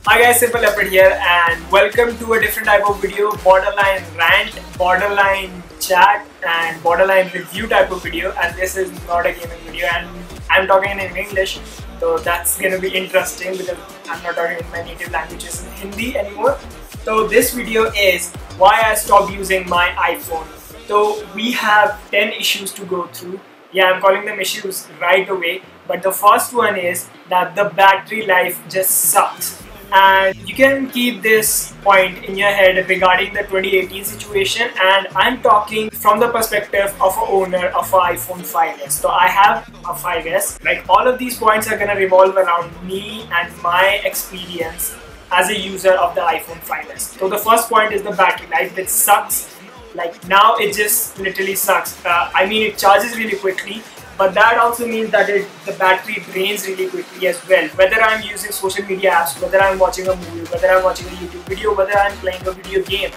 Hi guys, Simple Leopard here and welcome to a different type of video, borderline rant, borderline chat and borderline review type of video, and this is not a gaming video and I'm talking in English, so that's gonna be interesting because I'm not talking in my native languages in Hindi anymore. So this video is why I stopped using my iPhone. So we have 10 issues to go through. Yeah, I'm calling them issues right away, but the first one is that the battery life just sucks. And you can keep this point in your head regarding the 2018 situation, and I'm talking from the perspective of an owner of an iPhone 5S. So I have a 5S. Like, all of these points are gonna revolve around me and my experience as a user of the iPhone 5S. So the first point is the battery life, which sucks. Like, now it just literally sucks. I mean, it charges really quickly, but that also means that the battery drains really quickly as well. Whether I'm using social media apps, whether I'm watching a movie, whether I'm watching a YouTube video, whether I'm playing a video game,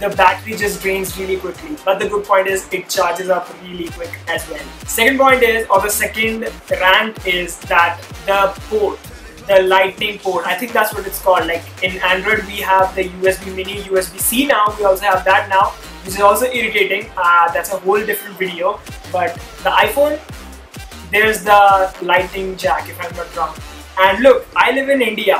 the battery just drains really quickly. But the good point is it charges up really quick as well. Second point is, or the second rant is, that the port, the Lightning port, I think that's what it's called. Like, in Android we have the USB mini, USB-C now, we also have that now, which is also irritating. That's a whole different video. But the iPhone, there's the Lightning jack, if I'm not wrong. And look, I live in India,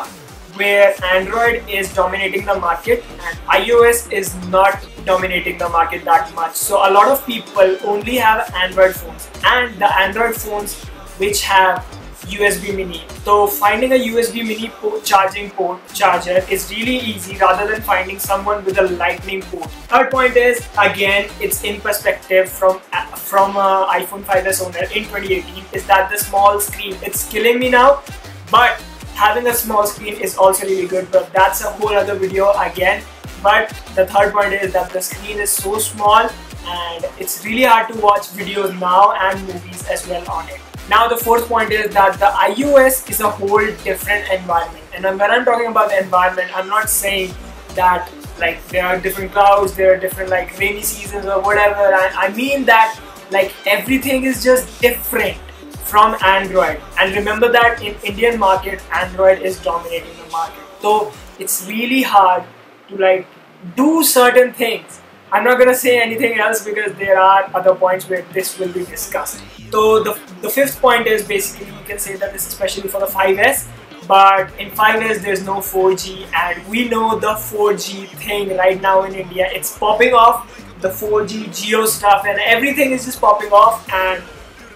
where Android is dominating the market and iOS is not dominating the market that much. So a lot of people only have Android phones, and the Android phones which have USB mini. So finding a USB mini charger is really easy rather than finding someone with a Lightning port. Third point is, again, it's in perspective from iPhone 5S owner in 2018, is that the small screen, it's killing me now, but having a small screen is also really good, but that's a whole other video again. But the third point is that the screen is so small and it's really hard to watch videos now and movies as well on it. Now the fourth point is that the iOS is a whole different environment, and when I'm talking about the environment, I'm not saying that like there are different clouds, there are different like rainy seasons or whatever. I mean that like everything is just different from Android, and remember that in Indian market, Android is dominating the market. So it's really hard to like do certain things. I'm not gonna say anything else because there are other points where this will be discussed. So the fifth point is, basically you can say that this is especially for the 5S, but in 5S there's no 4G, and we know the 4G thing right now in India. It's popping off, the 4G Geo stuff and everything is just popping off, and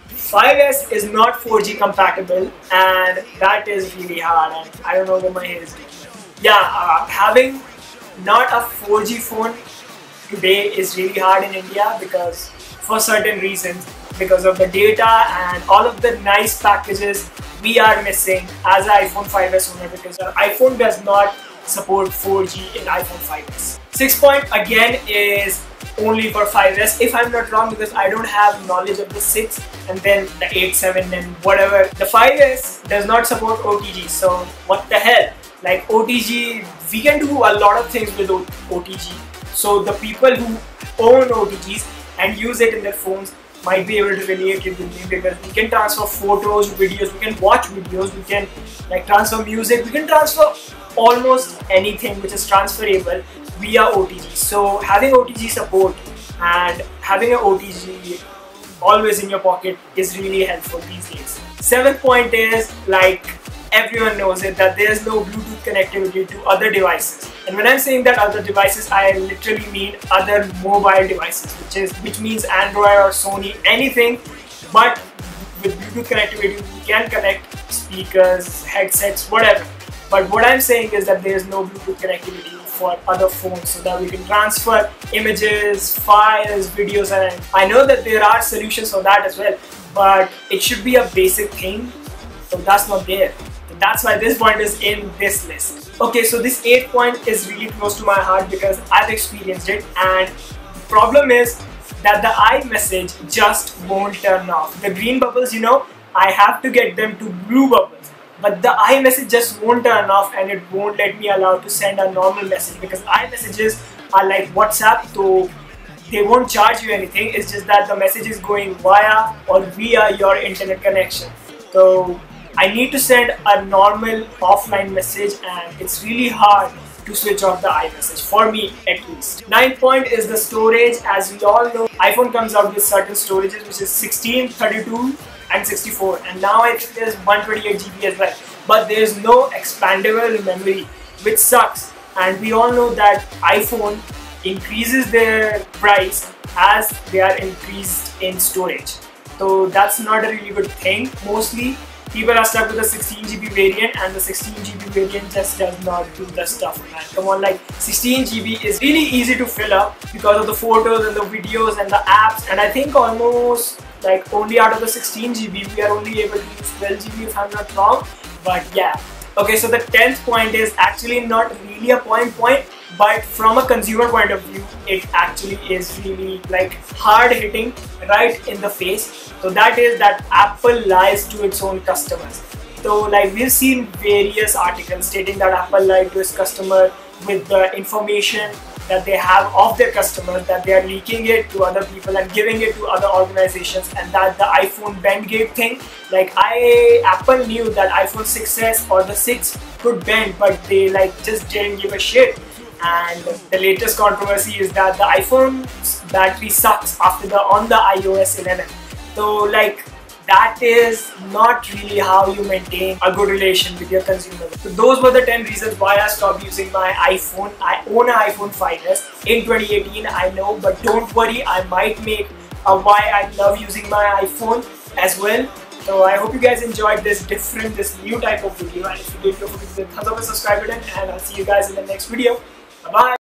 5S is not 4G compatible, and that is really hard, and I don't know where my hair is going. Yeah, having not a 4G phone today is really hard in India because, for certain reasons, because of the data and all of the nice packages we are missing as an iPhone 5S owner, because the iPhone does not support 4G in iPhone 5S. Sixth point again is only for 5S, if I'm not wrong, because I don't have knowledge of the 6 and then the 8, 7 and whatever. The 5S does not support OTG, so what the hell? Like, OTG, we can do a lot of things with OTG. So the people who own OTGs and use it in their phones might be able to relate it with me, because we can transfer photos, videos, we can watch videos, we can like transfer music, we can transfer almost anything which is transferable via OTG. So having OTG support and having an OTG always in your pocket is really helpful these days. Seventh point is, like, everyone knows it, that there is no Bluetooth connectivity to other devices. And when I'm saying that other devices, I literally mean other mobile devices, which means Android or Sony, anything. But with Bluetooth connectivity, we can connect speakers, headsets, whatever. But what I'm saying is that there is no Bluetooth connectivity for other phones, so that we can transfer images, files, videos, and I know that there are solutions for that as well, but it should be a basic thing. So that's not there. That's why this point is in this list. Okay, so this 8th point is really close to my heart because I've experienced it, and the problem is that the iMessage just won't turn off. The green bubbles, you know, I have to get them to blue bubbles, but the iMessage just won't turn off, and it won't let me allow to send a normal message, because iMessages are like WhatsApp, so They won't charge you anything, it's just that the message is going via or via your internet connection. So I need to send a normal offline message, and it's really hard to switch off the iMessage, for me at least. 9th point is the storage. As we all know, iPhone comes out with certain storages, which is 16, 32 and 64, and now I think there's 128GB as well, but there's no expandable memory, which sucks. And we all know that iPhone increases their price as they are increased in storage, so that's not a really good thing. Mostly people are stuck with the 16GB variant, and the 16GB variant just does not do the stuff, man. Come on, like 16GB is really easy to fill up because of the photos and the videos and the apps, and I think almost like only out of the 16GB we are only able to use 12GB if I'm not wrong, but yeah. Okay, so the 10th point is actually not really a point, but from a consumer point of view, it actually is really like hard hitting right in the face. So that is that Apple lies to its own customers. So like we've seen various articles stating that Apple lied to its customer with the information that they have of their customers, that they are leaking it to other people and giving it to other organizations, and that the iPhone Bend Gate thing, like Apple knew that iPhone 6s or the 6 could bend, but they like just didn't give a shit. And the latest controversy is that the iPhone's battery sucks after on the iOS 11. So like that is not really how you maintain a good relation with your consumer. So those were the 10 reasons why I stopped using my iPhone. I own an iPhone 5S in 2018, I know, but don't worry, I might make a why I love using my iPhone as well. So I hope you guys enjoyed this new type of video, and if you did, feel free to thumbs up and subscribe button, and I'll see you guys in the next video. Bye bye.